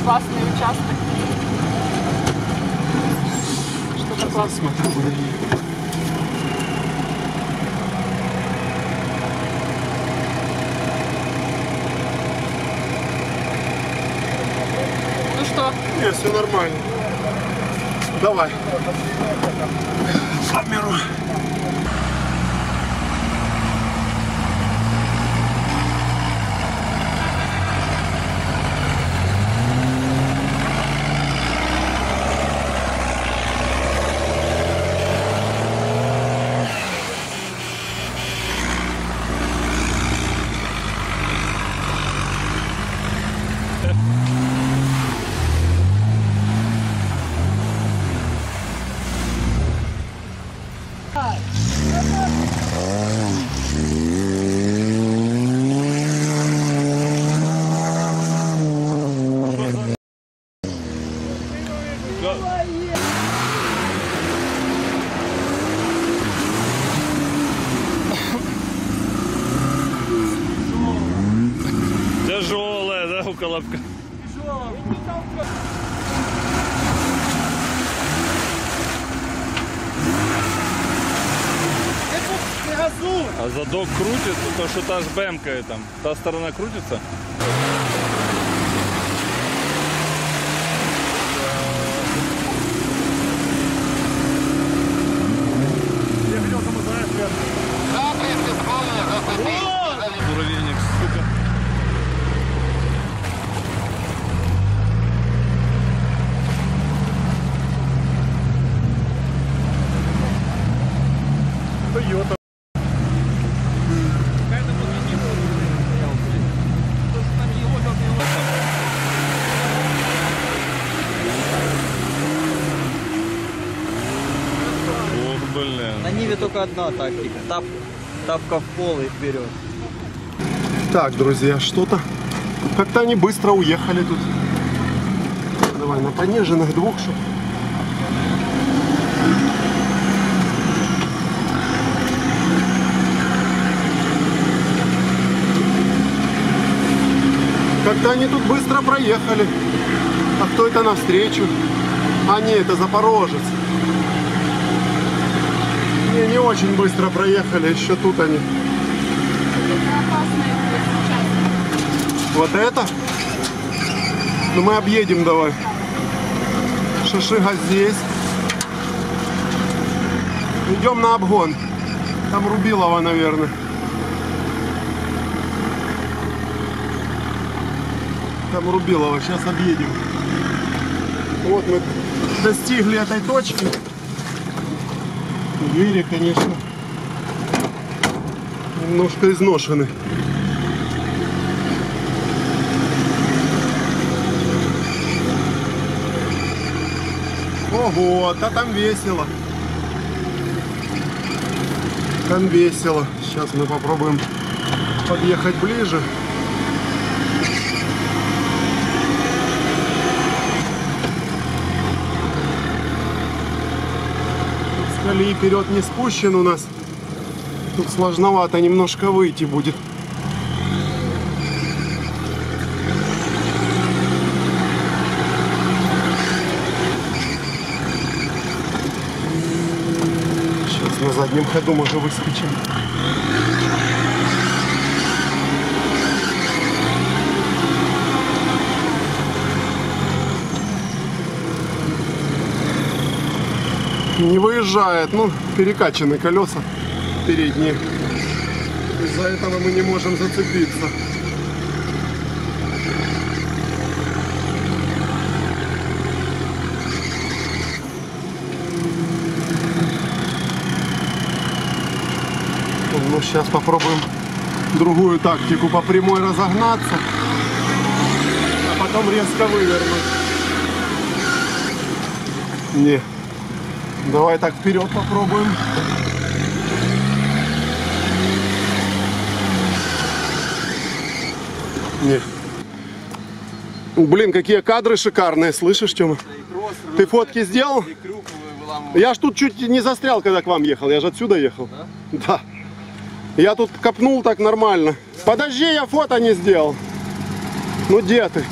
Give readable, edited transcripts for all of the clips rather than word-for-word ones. опасный участок. Что такое? Смотрю, куда едем. Ну что? Нет, все нормально. Давай. Обмеру. А задок крутится, то что-то аж бэмкает там. Та сторона крутится. Toyota. На Ниве только одна тактика. Тапка в пол и вперед. Так, друзья, что-то. Как-то они быстро уехали тут. Давай на пониженных двух, чтобы. Как-то они тут быстро проехали. А кто это навстречу? А не, это Запорожец. Не очень быстро проехали, еще тут они. Вот это? Ну мы объедем давай. Шишига здесь. Идем на обгон. Там Рубилова, наверное. Там Рубилова, сейчас объедем. Вот мы достигли этой точки. Двери, конечно, немножко изношены. Ого, да там весело. Там весело. Сейчас мы попробуем подъехать ближе. Колеи вперед не спущен у нас. Тут сложновато немножко выйти будет. Сейчас на заднем ходу мы уже выскочим. Не выезжает, ну, перекачаны колеса передние. Из-за этого мы не можем зацепиться. Ну, сейчас попробуем другую тактику. По прямой разогнаться, а потом резко вывернуть. Не. Давай так вперед попробуем. Нет. Блин, какие кадры шикарные, слышишь, Тёма? Ты фотки сделал? Я ж тут чуть не застрял, когда к вам ехал. Я же отсюда ехал. Да. Я тут копнул так нормально. Подожди, я фото не сделал. Ну где ты?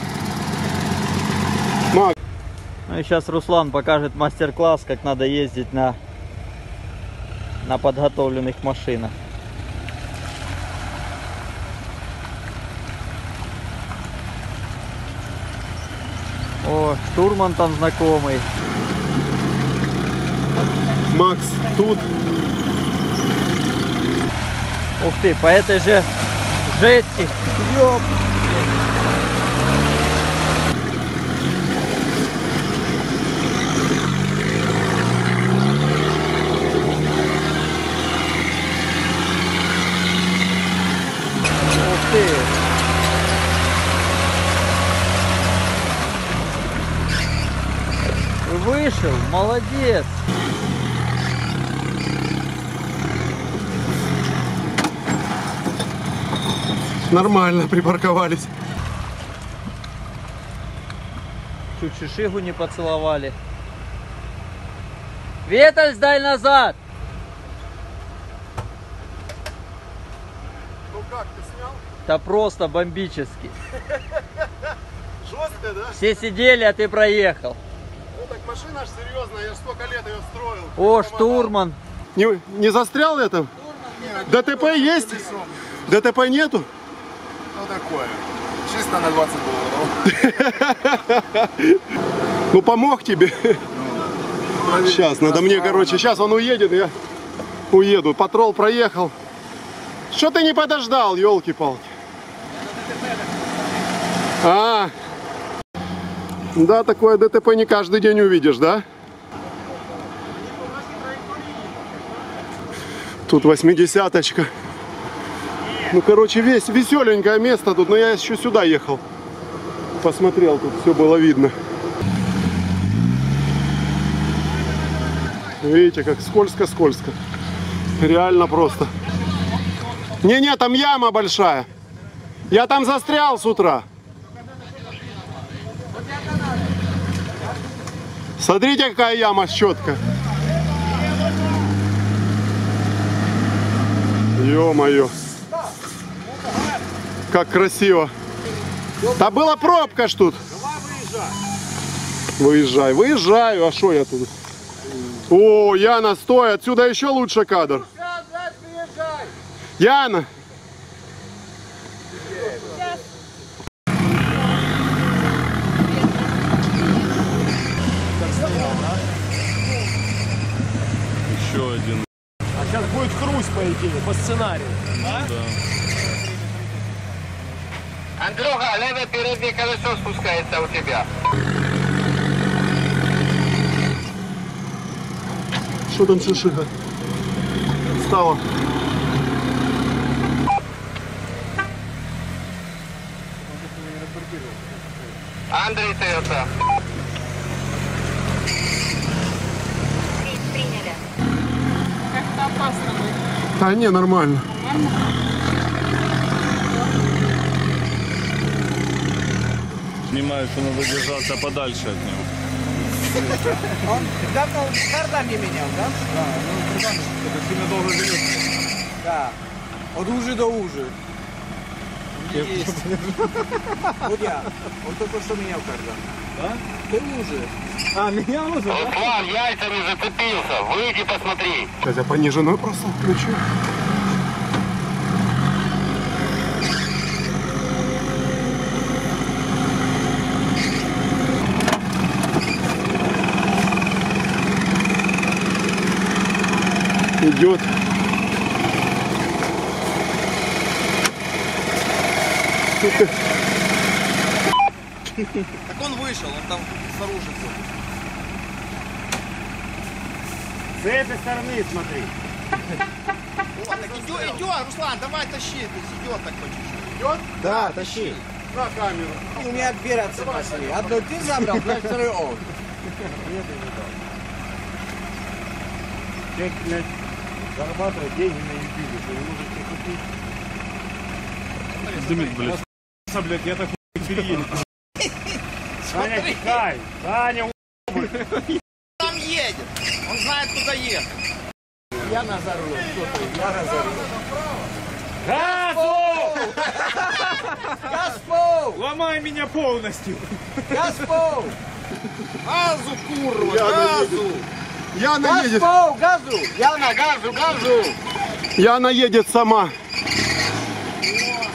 Ну и сейчас Руслан покажет мастер-класс, как надо ездить на подготовленных машинах. О, штурман там знакомый. Макс тут. Ух ты, по этой же жести. Ёп. Вышел, молодец. Нормально припарковались. Чуть Шишигу не поцеловали. Веталь, сдай назад. Ну как, ты снял? Да просто бомбически. Жестко, да? Все сидели, а ты проехал. Машина ж серьезная, я столько лет ее строил. О, штурман. Не застрял я там? ДТП есть? ДТП нету? Ну такое. Чисто на 20 долларов. Ну помог тебе. Сейчас, надо мне, короче, сейчас он уедет, я уеду. Патрол проехал. Что ты не подождал, елки-палки? А. Да, такое ДТП не каждый день увидишь, да? Тут 80-очка. Ну, короче, веселенькое место тут, но я еще сюда ехал. Посмотрел, тут все было видно. Видите, как скользко-скользко. Реально просто. Не-не, там яма большая. Я там застрял с утра. Смотрите, какая яма четко. Ё-моё. Как красиво. Да была пробка ж тут. Выезжай. Выезжаю. А что я тут? О, Яна, стой. Отсюда еще лучше кадр. Яна. Один. А сейчас будет хрусть, по идее, по сценарию. А? Да. Андрюха, левое переднее колесо спускается у тебя. Что там, Шишига? Встала. Андрей, Toyota. А не, нормально. Понимаю, что надо держаться подальше от него. Он давно кардами менял, да? Да, ну кардами, это сильно долго живет. Да, от ужи до ужи. Есть. Вот я, он только что менял кардан. Да? Ты уже. А, меня уже, да? Руслан, яйцами зацепился. Выйди, посмотри. Сейчас я пониженную просто включу. Идет. Так он вышел, он там снаружи. С этой стороны смотри. О, так идет, идет, Руслан, давай тащи, идет так по чуть-чуть. Идет? Да, тащи. На камеру. У меня дверь отцепили. Одну ты забрал, значит, второй он. Нет, блядь, зарабатывать деньги на Ютубе, что вы можете купить. Дымит, блядь. Блядь, я так перееду. Саня, тихай! Саня, убыль! Там едет! Он знает, куда ехать! Я на зару! Я на зару! Газу! Газу! ломай меня полностью. Я спал. Газу, курва, газу. Яна едет. Спал, газу. Яна, газу, газу. Яна едет сама.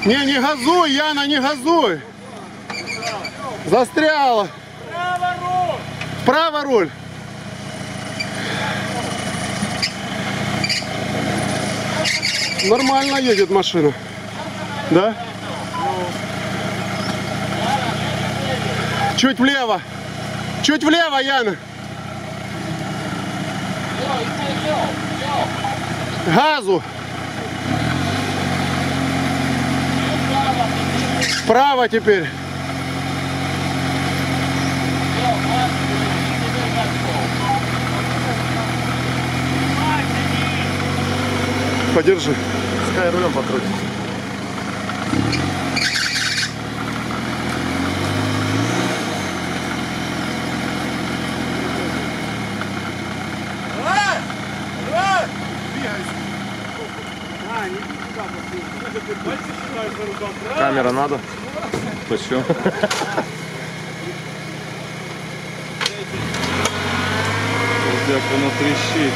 Не, не газуй, Яна, не газуй. Застряла. Право руль. Право руль. Нормально едет машина. Да? Чуть влево. Чуть влево, Яна. Газу. Вправо теперь. Подержи. Скай рулем покрутится. Камера надо? Почему? Здесь оно трещит.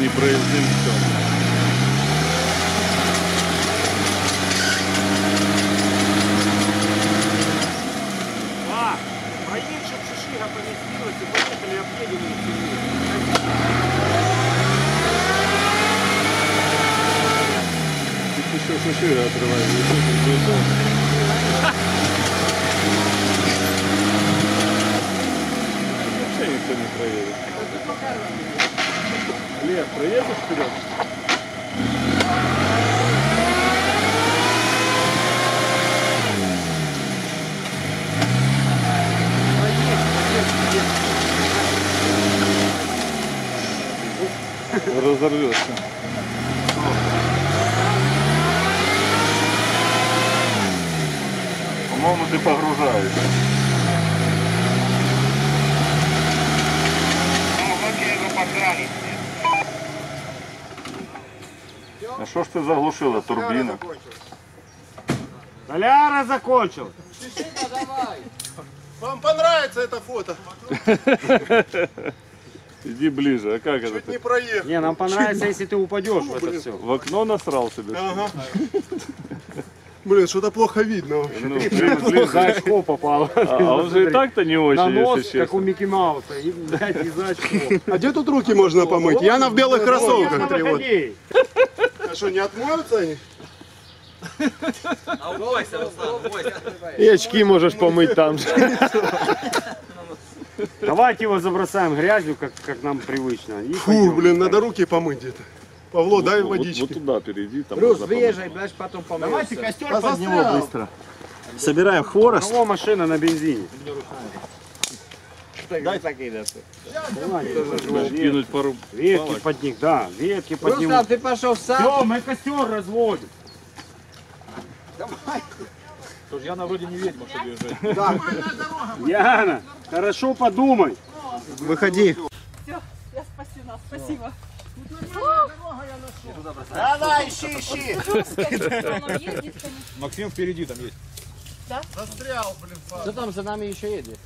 Непроездным А, проедь, чтоб Шишига поместилась и поехали объединенные семьи. Тут еще Шишига отрывает. Вообще никто не проедет. Лев, проедешь вперед? Разорвешься. По-моему, ты погружаешься. А что ж ты заглушила турбину? Соляра закончил. Шишига, давай. Вам понравится это фото? Иди ближе, а как чуть это? Чуть не проехал. Не, нам понравится, если ты упадешь в это все. В окно насрал себе. Ага. Блин, что-то плохо видно вообще. Ну, блин, за очко попало. А он же и так-то не очень, если честно. Как у Микки Мауса, и за очко. А где тут руки можно помыть? Яна в белых кроссовках. А что, не отмоются они? А убойся, Руслан, убойся. И очки можешь помыть там же. Давайте его забросаем грязью, как нам привычно. Фу, блин, надо руки помыть где-то. Павло, дай водички. Вот туда перейди. Там Рус, въезжай, потом помоешься. Давайте костер под него быстро. Собираем хворост. У него машина на бензине. Дай такие даты. Кинуть пару ветки под них, да. Ветки под них. Руслан, ты пошел сам. Все, мы костер разводим. Давай. Тоже Яна вроде не ведьма, чтобы езжать. Да. Яна, хорошо подумай. Выходи. Все, я спасена, спасибо. Давай, ищи, ищи. Максим впереди там есть. Да? Застрял, блин, папа. Кто там за нами еще едет?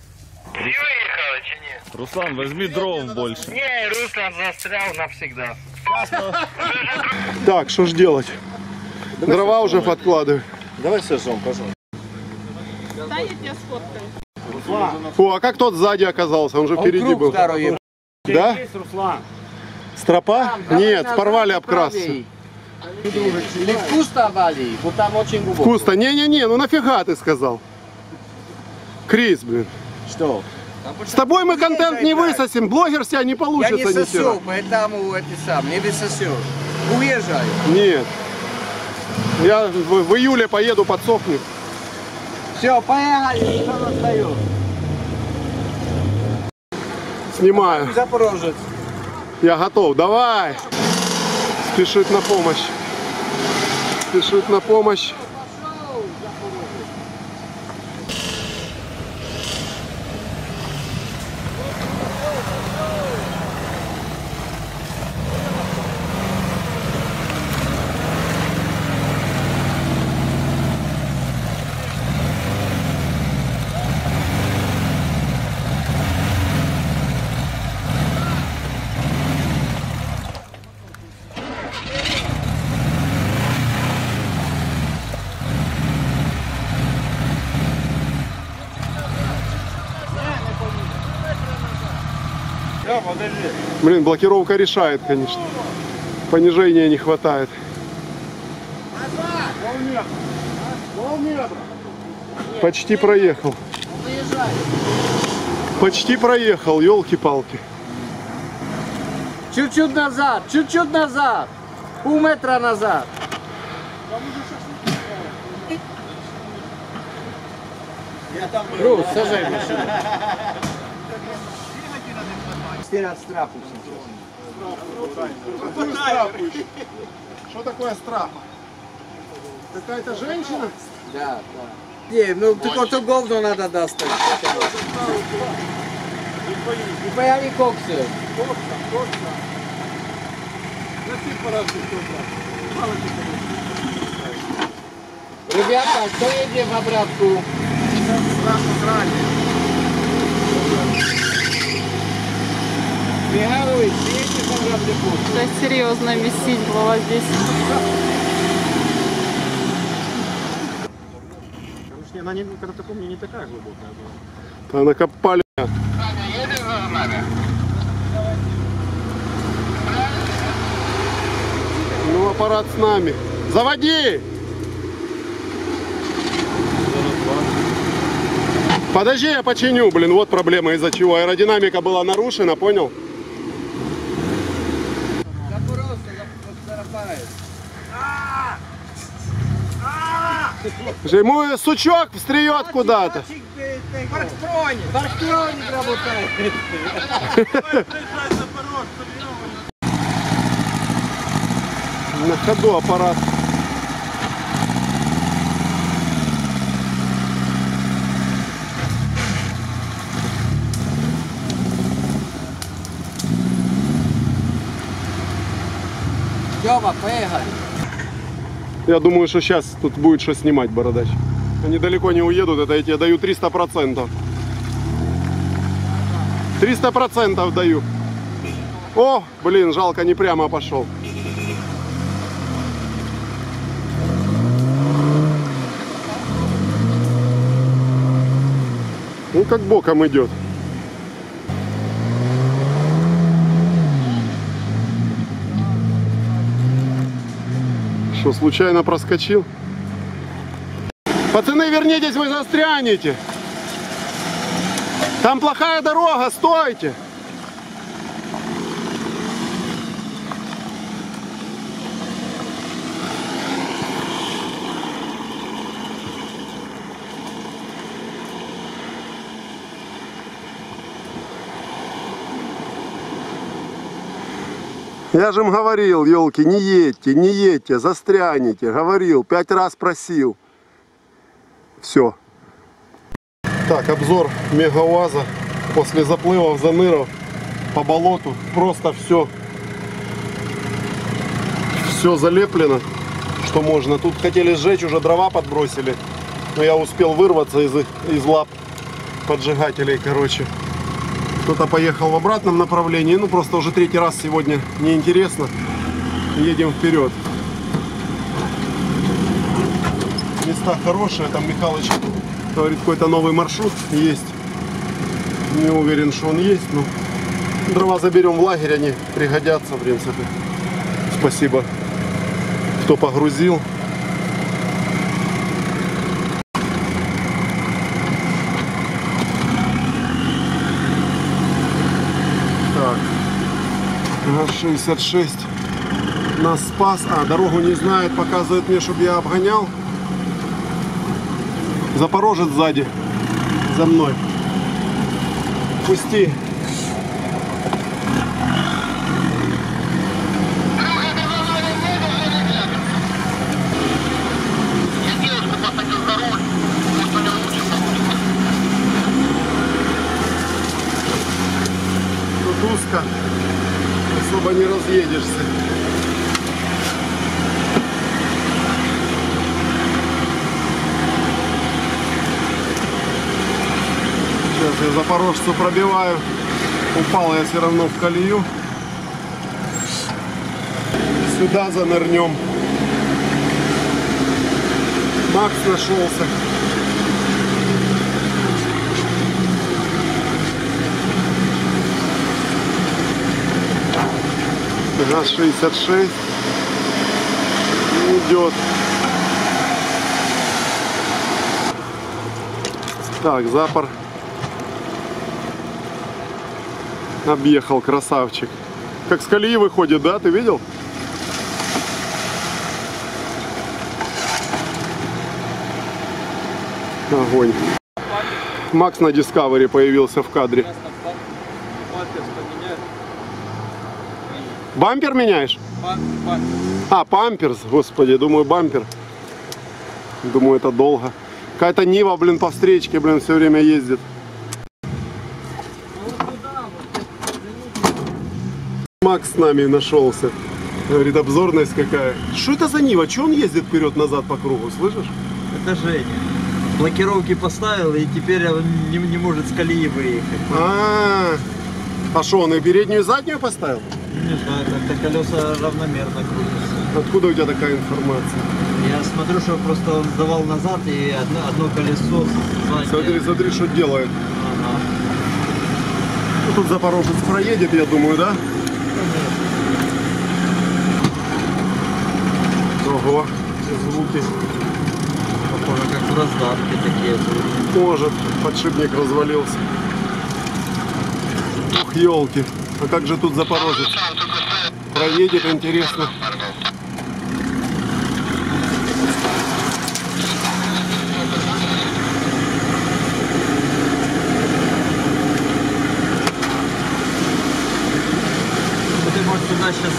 Ты выехал, или нет? Руслан, возьми дров больше. Не, Руслан застрял навсегда. Так, что ж делать? Дрова уже подкладываю. Давай сожжем, пожалуйста. Да, я тебя сфоткаю. Фу, а как тот сзади оказался? Он же впереди был. Да? Руслан. Стропа? Там, нет, порвали обкраску. Или вкусно вали, вот там очень глубоко. Вкусно? Не-не-не, ну нафига ты сказал? Крис, блин. Что? С тобой мы контент не высосим, блогер себя не получится ничего. Я не сосу, поэтому это сам, не высосешь. Уезжаю. Нет. Я в июле поеду, подсохнет. Все, поехали, что нас дает. Снимаю. Запорожец. Я готов. Давай. Спешит на помощь. Спешит на помощь. Блин, блокировка решает, конечно. Понижения не хватает. Почти проехал. Почти проехал, елки-палки. Чуть-чуть назад, полметра назад. Рус, сажай машину. Что такое страх? Какая-то женщина? Да, да. Не, ну только то говно надо достать. И появи коксы. Ребята, кто едет в обратку? Да, серьезно, месить было здесь. Короче, она никогда такой мне не такая глубокая была. Она копали. Женя, едешь за нами? Ну, аппарат с нами. Заводи! Подожди, я починю, блин, вот проблема, из-за чего аэродинамика была нарушена, понял? Ему сучок встрет куда-то. Парктроник работает. На ходу аппарат. Тёма, поехали. Я думаю, что сейчас тут будет что снимать, бородач. Они далеко не уедут, это я тебе даю 300%. 300% даю. О, блин, жалко, не прямо пошел. Ну, как боком идет. Что, случайно проскочил? Пацаны, вернитесь, вы застрянете. Там плохая дорога, стойте. Я же им говорил, елки, не едьте, застрянете. Говорил, 5 раз просил. Все. Так, обзор мегауаза после заплывов, заныров по болоту. Просто все залеплено, что можно. Тут хотели сжечь, уже дрова подбросили. Но я успел вырваться из лап поджигателей, короче. Кто-то поехал в обратном направлении, ну просто уже 3-й раз сегодня неинтересно. Едем вперед. Места хорошие, там Михалыч говорит, какой-то новый маршрут есть. Не уверен, что он есть, но дрова заберем в лагерь, они пригодятся, в принципе. Спасибо, кто погрузил. ГАЗ 66 нас спас. А, дорогу не знает, показывает мне, чтобы я обгонял. Запорожец сзади, за мной. Пусти. тут узко, особо не разъедешься. Сейчас я запорожцу пробиваю. Упал я все равно в колею. Сюда занырнем. Макс нашелся. ГАЗ 66 идет. Так, запор. Объехал, красавчик. Как с колеи выходит, да? Ты видел? Огонь. Макс на Discovery появился в кадре. Бампер меняешь? А, памперс, господи, думаю, бампер. Думаю, это долго. Какая-то Нива, блин, по встречке, блин, все время ездит. Макс с нами нашелся. Говорит, обзорность какая. Что это за Нива? Че он ездит вперед-назад по кругу, слышишь? Это Женя. Блокировки поставил, и теперь он не может с колеи выехать. А что, он и переднюю, и заднюю поставил? Не знаю, как-то колеса равномерно крутятся. Откуда у тебя такая информация? Я смотрю, что просто он сдавал назад, и одно колесо... Смотри, смотри, что делает. Ага. Ну, тут запорожец проедет, я думаю, да? Ага. Ого, все звуки. Похоже, как в раздатке такие звуки. Может, подшипник развалился. Ух, елки. А как же тут запорожец? Проедет, интересно. Ты можешь сюда сейчас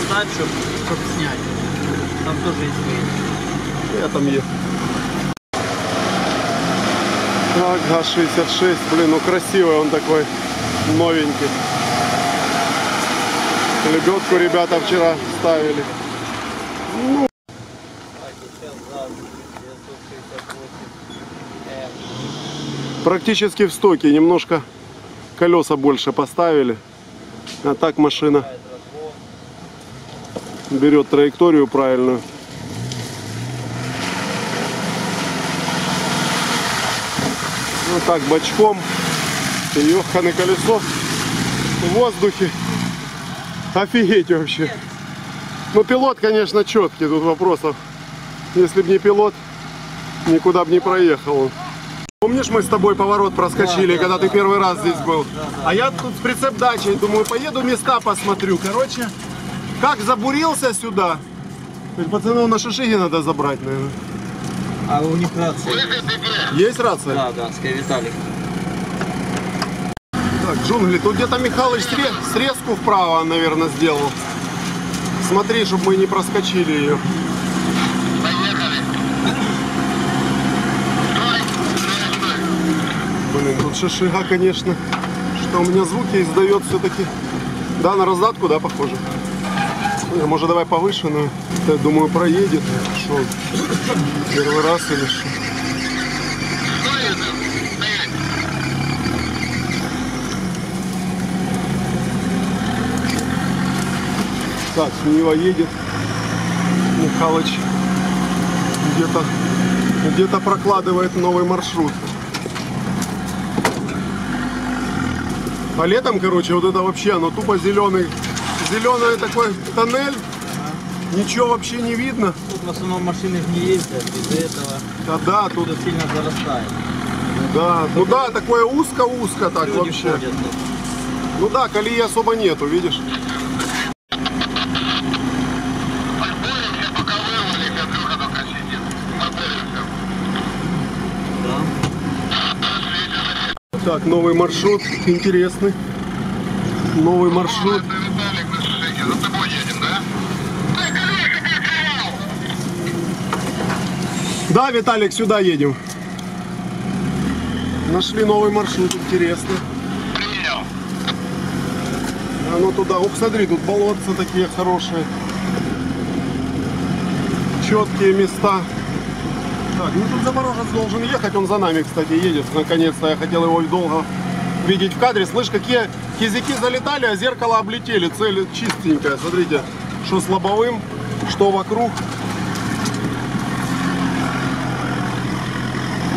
встать, чтобы снять. Там тоже есть. Я там ехал. Так, ГАЗ 66, блин, ну красивый он такой, новенький. Лебедку ребята вчера ставили. Ну. Практически в стоке. Немножко колеса больше поставили. А так машина берет траекторию правильную. Вот так бочком. Ёханое колесо в воздухе. Офигеть вообще. Ну, пилот, конечно, четкий, тут вопросов. Если бы не пилот, никуда бы не проехал. Помнишь, мы с тобой поворот проскочили, да, когда ты первый раз здесь был? Да. А я тут с прицеп дачей, думаю, поеду места посмотрю. Короче, как забурился сюда. Пацанов на Шишиге надо забрать, наверное. А у них рация. Есть рация? Да, да, Скай, Виталик. Джунгли. Тут где-то Михалыч срезку вправо, наверное, сделал. Смотри, чтобы мы не проскочили ее. Поехали. Стой, стой, стой. Блин, тут Шишига, конечно. Что у меня звуки издает все-таки. Да, на раздатку, да, похоже. Может, давай повыше, но я думаю, проедет. Шо? Первый раз или что? Так, Нива едет, Михалыч где-то прокладывает новый маршрут. А летом, короче, вот это вообще, оно тупо зеленый такой тоннель, ничего вообще не видно. Тут в основном машины не ездят, из-за этого да, тут сильно зарастает. Да, ну да, такое узко-узко так вообще. Ходят. Ну да, колеи особо нету, видишь. Так, новый маршрут, интересный. Новый маршрут. Это Виталик на Шишиге, за тобой едем, да? Да, Виталик, сюда едем. Нашли новый маршрут, интересно. Принял. оно туда. Ох, смотри, тут болотца такие хорошие. Четкие места. Так, ну тут Запорожец должен ехать, он за нами, кстати, едет. Наконец-то я хотел его долго видеть в кадре. Слышь, какие кизяки залетали, а зеркало облетели. Цель чистенькая. Смотрите, что с лобовым, что вокруг.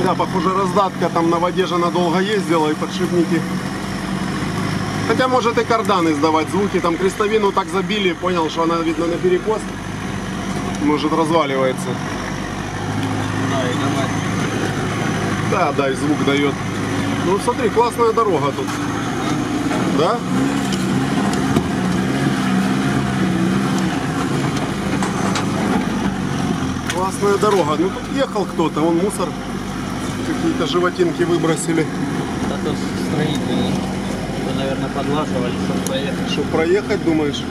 Да, похоже, раздатка там на воде же она долго ездила, и подшипники. Хотя, может, и кардан издавать звуки. Там крестовину так забили, понял, что она, видно, на перекос. Может, разваливается. Да, и звук дает. Ну, смотри, классная дорога тут. Да? Классная дорога. Ну, тут ехал кто-то, вон мусор. Какие-то животинки выбросили. Да, то строители, наверное, подлаживали, чтобы проехать. Чтобы проехать, думаешь?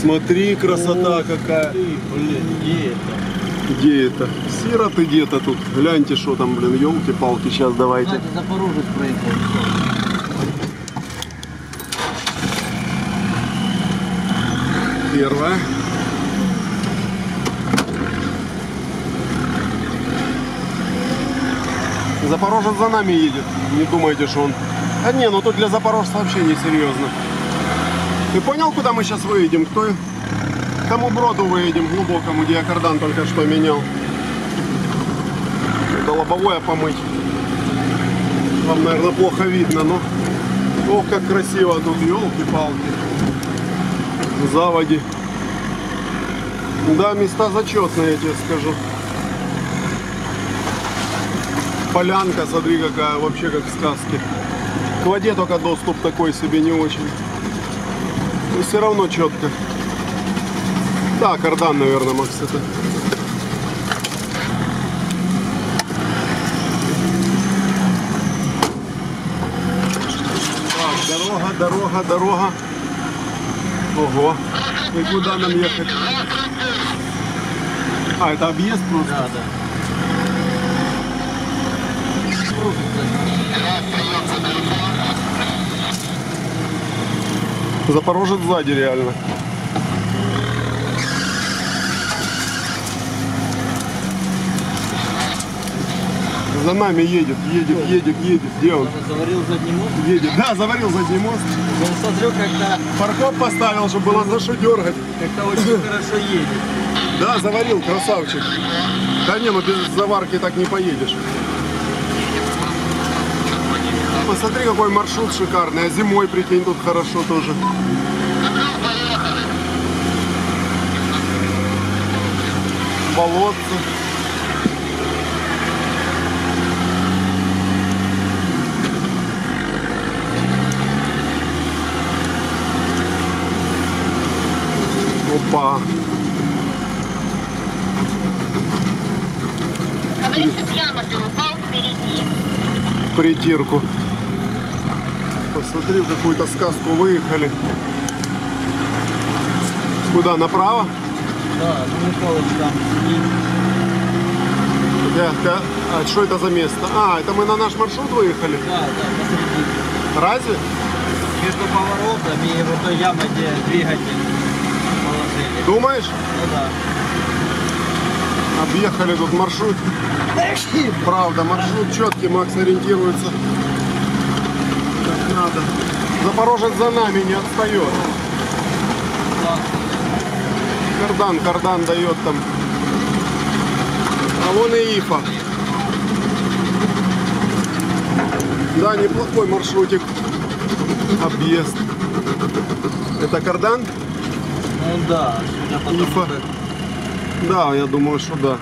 Смотри, красота. О, какая. Блин, где это? Где это? Сироты где-то тут. Гляньте, что там, блин, елки-палки, сейчас давайте. Это Запорожец проехал. Первая. Запорожец за нами едет. Не думайте, что он... А не, ну тут для запорожца вообще не серьезно. Ты понял, куда мы сейчас выедем? К тому броду выедем, глубокому, где я кардан только что менял. Это лобовое помыть. Вам, наверное, плохо видно, но... Ох, как красиво тут, елки-палки. Заводи. Да, места зачетные, я тебе скажу. Полянка, смотри, какая, вообще как в сказке. К воде только доступ такой себе не очень. Но все равно четко. Да, кардан, наверное, Макс, это. Так, дорога. Ого. И куда нам ехать? А, это объезд просто? Да, да. Запорожец сзади реально. За нами едет. Где он? Заварил задний мост? Едет. Да, заварил задний мост. Он, смотрю, как-то... Паркоп поставил, чтобы было за что дергать. Как-то очень хорошо едет. Да, заварил, красавчик. Да не, ну без заварки так не поедешь. Посмотри, какой маршрут шикарный, а зимой, прикинь, тут хорошо тоже. Болотцы. Опа. Притирку. Посмотри, в какую-то сказку выехали. Куда, направо? Да, Михалыч там сидит. Да, а что это за место? А, это мы на наш маршрут выехали? Да, посреди. Разве? Между поворотами и вот той ямой, где двигатель положили. Думаешь? Ну да. Объехали тут маршрут. Правда, маршрут четкий, Макс ориентируется. Надо. Запорожец за нами не отстает. Кардан дает там. А вон и Ифа. Да, неплохой маршрутик. Объезд. Это кардан? Ну да. Ифа. Да, я думаю, что да.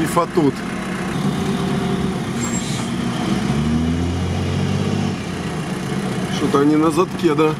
Ифа тут. Что-то они на задке, да?